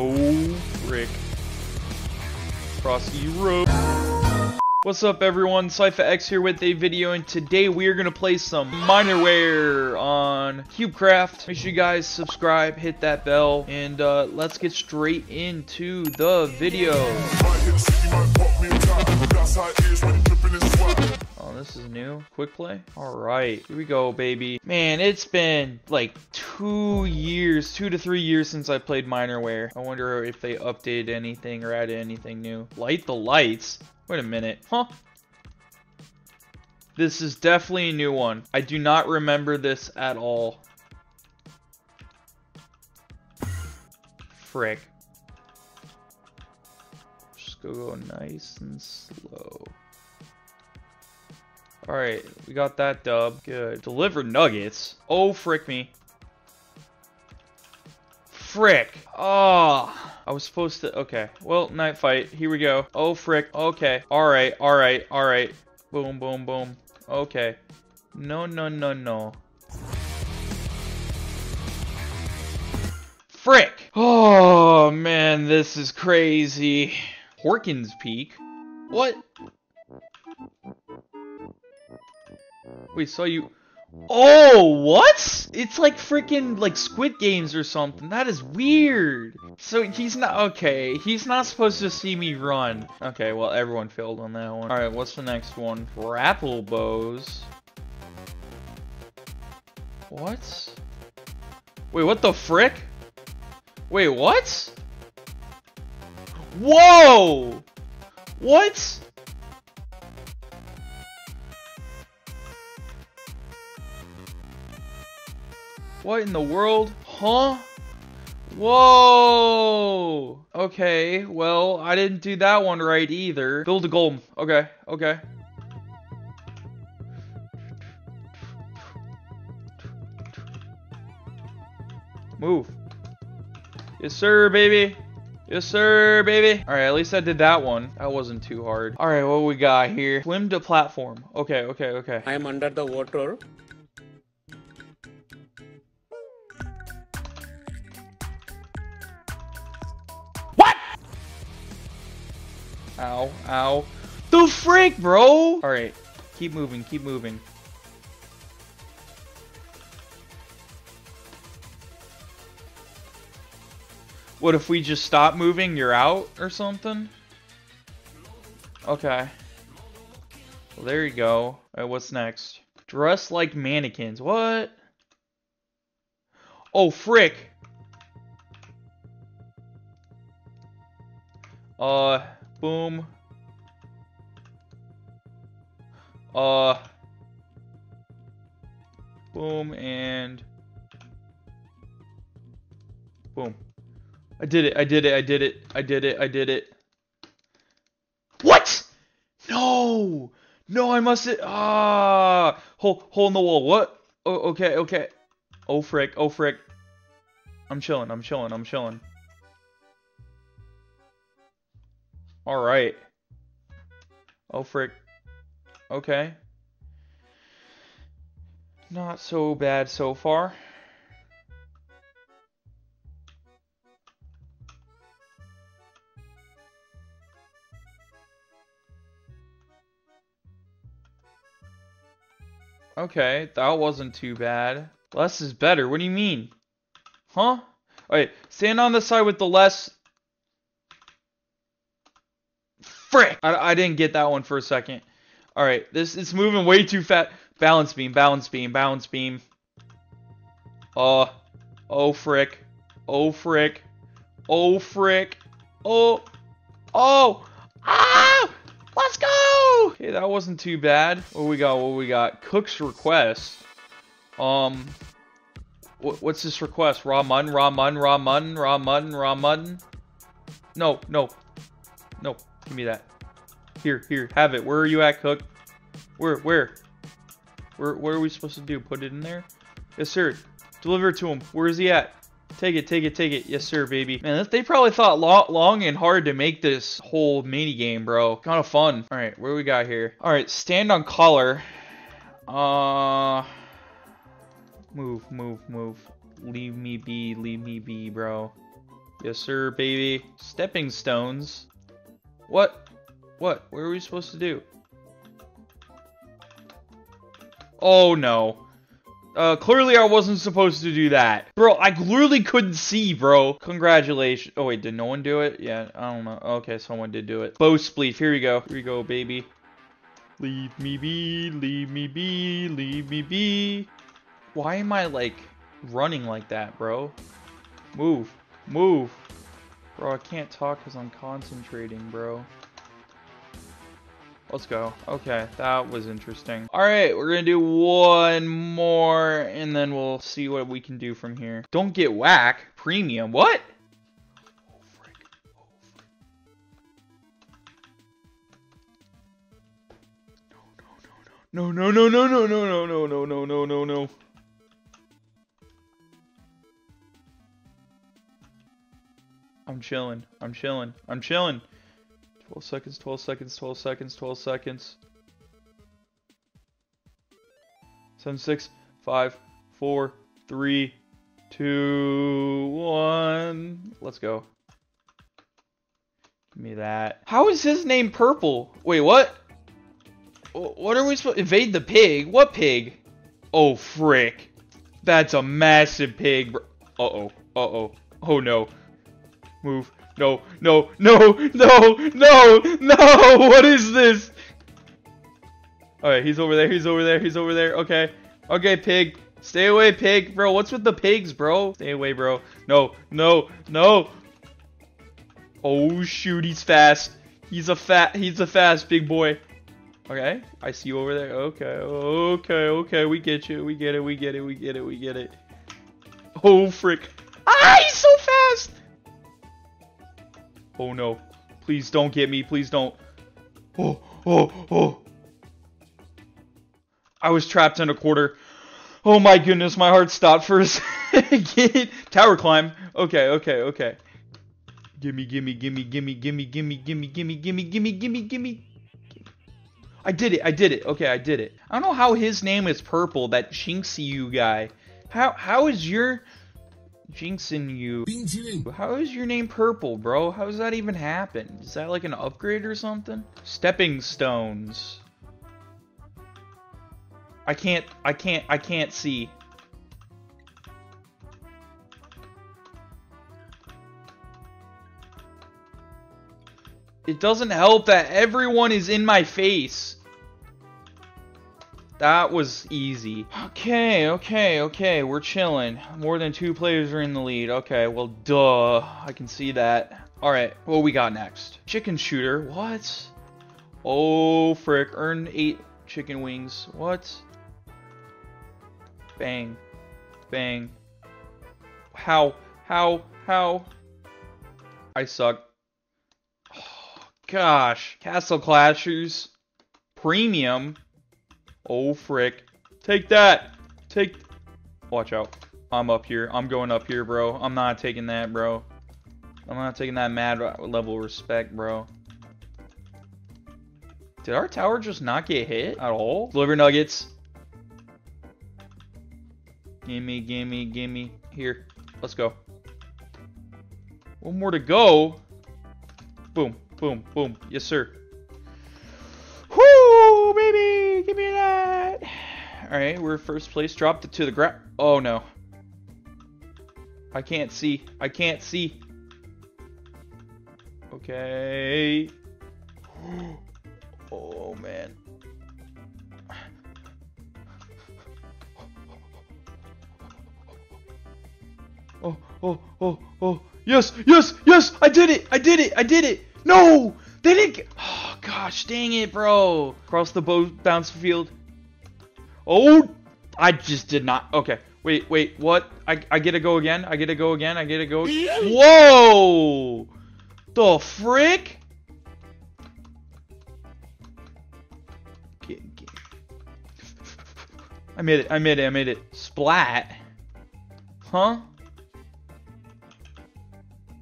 Oh, frick. Frosty Road. What's up, everyone? Cyfa X here with a video, and today we are going to play some Minerware on cubecraft. Make sure you guys subscribe, hit that bell, and let's get straight into the video. Oh, this is new. Quick play? Alright, here we go, baby. Man, it's been like 2 years, 2 to 3 years since I played Minerware. I wonder if they updated anything or added anything new. Light the lights? Wait a minute, huh? This is definitely a new one. I do not remember this at all. Frick. Just go nice and slow. Alright, we got that dub. Good. Deliver nuggets? Oh, frick me. Frick. Oh. I was supposed to... Okay. Well, night fight. Here we go. Oh, frick. Okay. Alright, alright, alright. Boom, boom, boom. Okay. No, no, no, no. Frick! Oh, man. This is crazy. Hawkins Peak? What? Wait, so you... Oh, what? It's like freaking like Squid Games or something. That is weird. So he's not okay. He's not supposed to see me run. Okay, well everyone failed on that one. All right, what's the next one? Rappelbows. What? Wait, what the frick? Wait, what? Whoa! What? What in the world? Huh? Whoa! Okay, well, I didn't do that one right either. Build a golem. Okay, okay. Move. Yes, sir, baby. Yes, sir, baby. All right, at least I did that one. That wasn't too hard. All right, what we got here? Swim to platform. Okay, okay, okay. I am under the water. Ow, ow. The frick, bro! Alright, keep moving, keep moving. What if we just stop moving, you're out or something? Okay. Well, there you go. Alright, what's next? Dress like mannequins. What? Oh, frick! Boom. Boom and boom. I did it, I did it, I did it, I did it, I did it. What? No! No, I mustn't. Ah! Hole in the wall. What? Oh, okay, okay. Oh, frick, oh, frick. I'm chilling, I'm chilling, I'm chilling. All right. Oh, frick. Okay. Not so bad so far. Okay, that wasn't too bad. Less is better. What do you mean? Huh? All right, stand on the side with the less... Frick! I didn't get that one for a second. Alright, it's moving way too fast. Balance beam, balance beam, balance beam. Oh frick. Oh frick. Oh frick. Oh. Oh. Ah! Let's go! Okay, that wasn't too bad. What we got? What we got? Cook's request. What's this request? Ramen, ramen, ramen, ramen, ramen. No, no. No. Give me that. Here, here, have it. Where are you at, Cook? Where? What are we supposed to do? Put it in there? Yes, sir. Deliver it to him. Where is he at? Take it, take it, take it. Yes, sir, baby. Man, they probably thought long and hard to make this whole mini game, bro. Kind of fun. All right, what do we got here? All right, stand on collar. Move, move, move. Leave me be, bro. Yes, sir, baby. Stepping stones? What? What? What are we supposed to do? Oh, no. Clearly I wasn't supposed to do that. Bro, I literally couldn't see, bro. Congratulations. Oh, wait, did no one do it? Yeah, I don't know. Okay, someone did do it. Boat Spleef, here we go. Here we go, baby. Leave me be, leave me be, leave me be. Why am I, like, running like that, bro? Move. Move. Bro, I can't talk because I'm concentrating, bro. Let's go. Okay, that was interesting. Alright, we're gonna do one more, and then we'll see what we can do from here. Don't get whack. Premium. What? Oh, frick. Oh, frick. No, no, no, no, no, no, no, no, no, no, no, no. I'm chilling. I'm chilling. I'm chilling. 12 seconds, 12 seconds, 12 seconds, 12 seconds. 7, 6, 5, 4, 3, 2, 1. Let's go. Give me that. How is his name purple? Wait, what? What are we supposed to invade the pig? What pig? Oh, frick. That's a massive pig. Uh-oh. Uh-oh. Oh, no. Move. No, no, no, no, no, no! What is this? Alright, he's over there, he's over there, he's over there. Okay. Okay, pig. Stay away, pig. Bro, what's with the pigs, bro? Stay away, bro. No, no, no. Oh, shoot, he's fast. He's a fast big boy. Okay, I see you over there. Okay, okay, okay. We get you. We get it, we get it, we get it, we get it. Oh, frick. Ah, he's so fast! Oh no, please don't get me, please don't. Oh, oh, oh. I was trapped in a quarter. Oh my goodness, my heart stopped for a second. Tower climb. Okay, okay, okay. Gimme, gimme, gimme, gimme, gimme, gimme, gimme, gimme, gimme, gimme, gimme, gimme. I did it, I did it. Okay, I did it. I don't know how his name is purple, that Shinxiu guy. How is your... Jinxing you. How is your name purple, bro? How does that even happen? Is that like an upgrade or something? Stepping stones. I can't see. It doesn't help that everyone is in my face. That was easy. Okay, okay, okay. We're chilling. More than 2 players are in the lead. Okay, well, duh. I can see that. All right, what we got next? Chicken shooter. What? Oh, frick. Earn 8 chicken wings. What? Bang. Bang. How? How? How? I suck. Oh, gosh. Castle Clashers. Premium. Oh, frick. Take that. Take. Watch out. I'm up here. I'm going up here, bro. I'm not taking that, bro. I'm not taking that mad level respect, bro. Did our tower just not get hit at all? Deliver nuggets. Gimme, gimme, gimme. Here. Let's go. One more to go. Boom, boom, boom. Yes, sir. Woo, baby. Give me that. Alright, we're first place. Dropped it to the ground. Oh, no. I can't see. I can't see. Okay. Oh, man. Oh, oh, oh, oh. Yes, yes, yes. I did it. I did it. I did it. No. They didn't get... Gosh, dang it, bro. Cross the bounce field. Oh, I just did not. Okay, wait, wait, what? I get to go again? I get to go again? I get to go? Whoa! The frick? Get. I made it, I made it, I made it. Splat. Huh?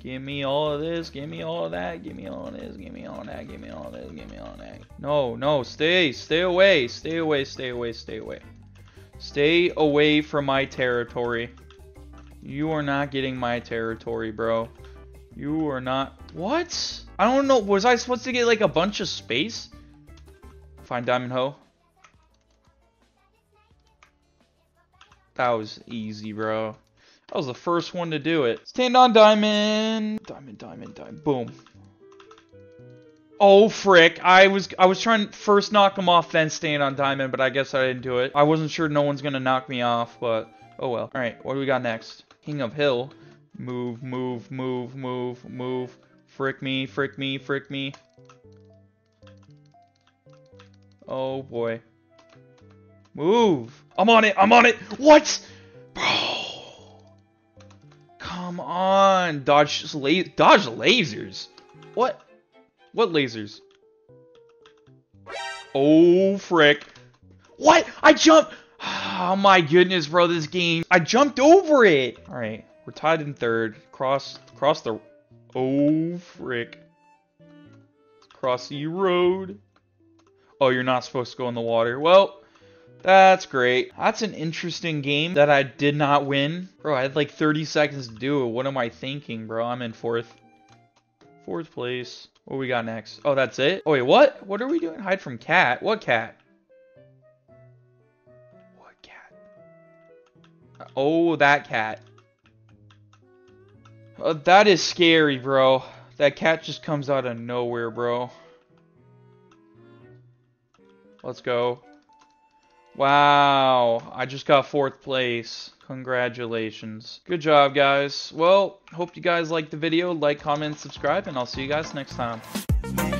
Give me all of this, give me all of that, give me all of this, give me all of that, give me all of this, give me all of that. No, no, stay, stay away, stay away, stay away, stay away. Stay away from my territory. You are not getting my territory, bro. You are not. What? I don't know. Was I supposed to get like a bunch of space? Find Diamond Hoe. That was easy, bro. That was the first one to do it. Stand on diamond. Diamond, diamond, diamond. Boom. Oh, frick. I was trying to first knock him off, then stand on diamond, but I guess I didn't do it. I wasn't sure no one's going to knock me off, but oh well. All right, what do we got next? King of Hill. Move, move, move, move, move. Frick me, frick me, frick me. Oh, boy. Move. I'm on it. I'm on it. What? Bro. Come on. Dodge lasers. What? What lasers? Oh, frick. What? I jumped. Oh, my goodness, bro. This game. I jumped over it. All right. We're tied in third. Cross the... Oh, frick. Cross the road. Oh, you're not supposed to go in the water. Well... That's great. That's an interesting game that I did not win. Bro, I had like 30 seconds to do it. What am I thinking, bro? I'm in fourth. Fourth place. What we got next? Oh, that's it? Oh, wait, what? What are we doing? Hide from cat? What cat? What cat? Oh, that cat. That is scary, bro. That cat just comes out of nowhere, bro. Let's go. Wow, I just got fourth place. Congratulations. Good job, guys. Well, hope you guys liked the video. Like, comment, subscribe, and I'll see you guys next time.